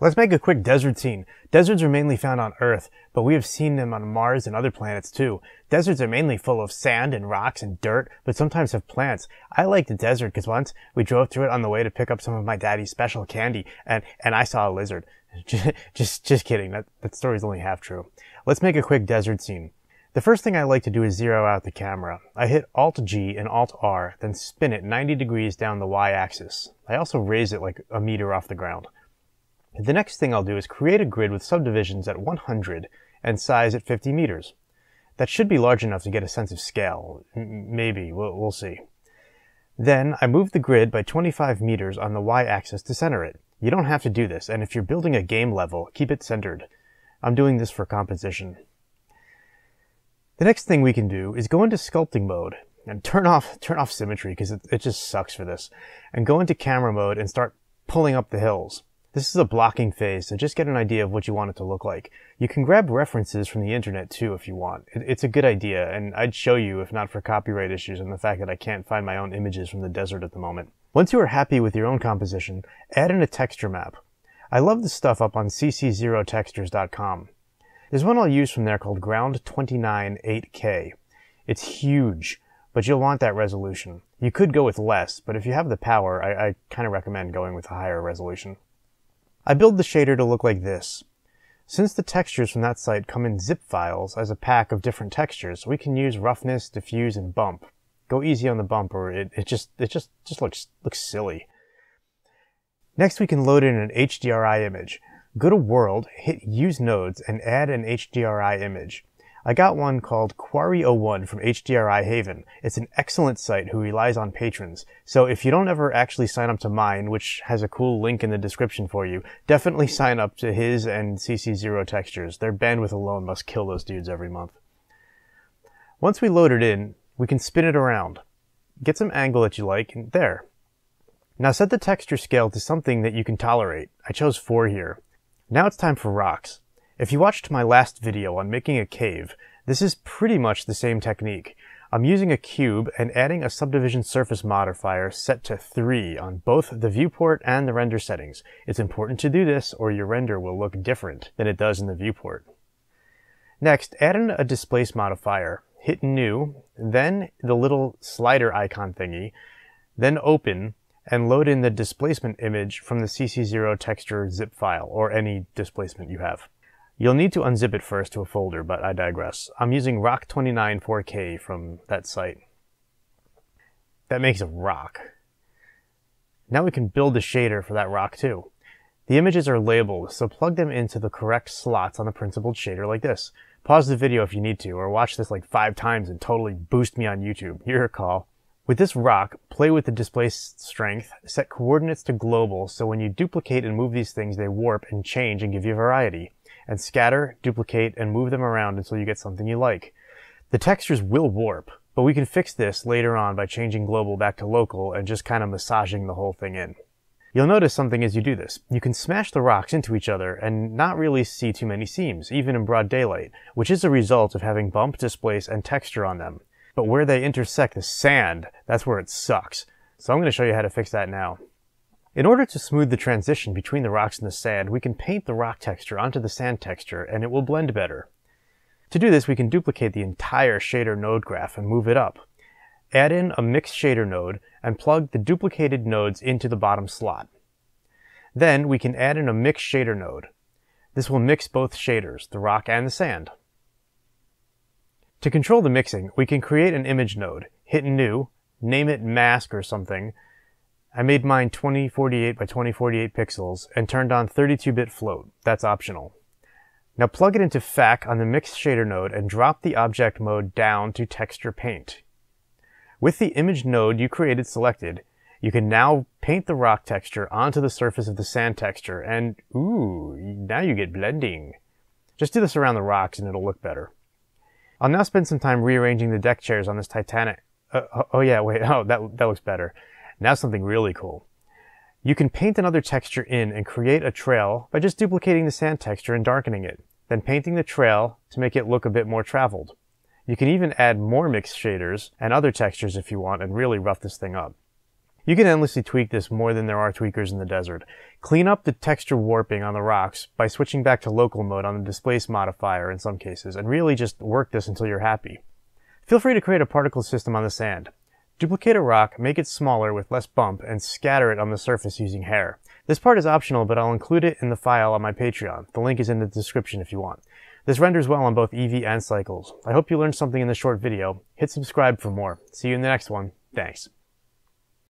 Let's make a quick desert scene. Deserts are mainly found on Earth, but we have seen them on Mars and other planets too. Deserts are mainly full of sand and rocks and dirt, but sometimes have plants. I like the desert because once we drove through it on the way to pick up some of my daddy's special candy, and I saw a lizard. Just kidding, that story's only half true. Let's make a quick desert scene. The first thing I like to do is zero out the camera. I hit Alt-G and Alt-R, then spin it 90 degrees down the Y-axis. I also raise it like a meter off the ground. The next thing I'll do is create a grid with subdivisions at 100 and size at 50 meters. That should be large enough to get a sense of scale. Maybe, we'll see. Then I move the grid by 25 meters on the y-axis to center it. You don't have to do this, and if you're building a game level, keep it centered. I'm doing this for composition. The next thing we can do is go into sculpting mode and turn off symmetry because it just sucks for this, and go into camera mode and start pulling up the hills. This is a blocking phase, so just get an idea of what you want it to look like. You can grab references from the internet too if you want. It's a good idea, and I'd show you if not for copyright issues and the fact that I can't find my own images from the desert at the moment. Once you are happy with your own composition, add in a texture map. I love this stuff up on cc0textures.com. There's one I'll use from there called Ground 29 8K. It's huge, but you'll want that resolution. You could go with less, but if you have the power, I kind of recommend going with a higher resolution. I build the shader to look like this. Since the textures from that site come in zip files as a pack of different textures, we can use roughness, diffuse, and bump. Go easy on the bump or it just looks silly. Next we can load in an HDRI image. Go to World, hit Use Nodes, and add an HDRI image. I got one called Quarry01 from HDRI Haven. It's an excellent site who relies on patrons, so if you don't ever actually sign up to mine, which has a cool link in the description for you, definitely sign up to his and CC0 Textures. Their bandwidth alone must kill those dudes every month. Once we load it in, we can spin it around. Get some angle that you like, and there. Now set the texture scale to something that you can tolerate. I chose 4 here. Now it's time for rocks. If you watched my last video on making a cave, this is pretty much the same technique. I'm using a cube and adding a subdivision surface modifier set to 3 on both the viewport and the render settings. It's important to do this or your render will look different than it does in the viewport. Next, add in a displace modifier. Hit New, then the little slider icon thingy, then Open, and load in the displacement image from the CC0 texture zip file or any displacement you have. You'll need to unzip it first to a folder, but I digress. I'm using Rock294K from that site. That makes a rock. Now we can build the shader for that rock too. The images are labeled, so plug them into the correct slots on the principled shader like this. Pause the video if you need to, or watch this like 5 times and totally boost me on YouTube. Your call. With this rock, play with the display strength, set coordinates to global so when you duplicate and move these things they warp and change and give you variety. And scatter, duplicate, and move them around until you get something you like. The textures will warp, but we can fix this later on by changing global back to local and just kind of massaging the whole thing in. You'll notice something as you do this. You can smash the rocks into each other and not really see too many seams, even in broad daylight, which is a result of having bump, displace, and texture on them. But where they intersect the sand, that's where it sucks. So I'm going to show you how to fix that now. In order to smooth the transition between the rocks and the sand, we can paint the rock texture onto the sand texture and it will blend better. To do this, we can duplicate the entire shader node graph and move it up. Add in a mixed shader node and plug the duplicated nodes into the bottom slot. Then we can add in a mixed shader node. This will mix both shaders, the rock and the sand. To control the mixing, we can create an image node, hit New, name it Mask or something. I made mine 2048 by 2048 pixels and turned on 32-bit float. That's optional. Now plug it into FAC on the mixed shader node and drop the object mode down to texture paint. With the image node you created selected, you can now paint the rock texture onto the surface of the sand texture and ooh, now you get blending. Just do this around the rocks and it'll look better. I'll now spend some time rearranging the deck chairs on this Titanic. That looks better. Now something really cool. You can paint another texture in and create a trail by just duplicating the sand texture and darkening it, then painting the trail to make it look a bit more traveled. You can even add more mixed shaders and other textures if you want and really rough this thing up. You can endlessly tweak this more than there are tweakers in the desert. Clean up the texture warping on the rocks by switching back to local mode on the displace modifier in some cases, and really just work this until you're happy. Feel free to create a particle system on the sand. Duplicate a rock, make it smaller with less bump, and scatter it on the surface using hair. This part is optional, but I'll include it in the file on my Patreon. The link is in the description if you want. This renders well on both Eevee and Cycles. I hope you learned something in this short video. Hit subscribe for more. See you in the next one. Thanks.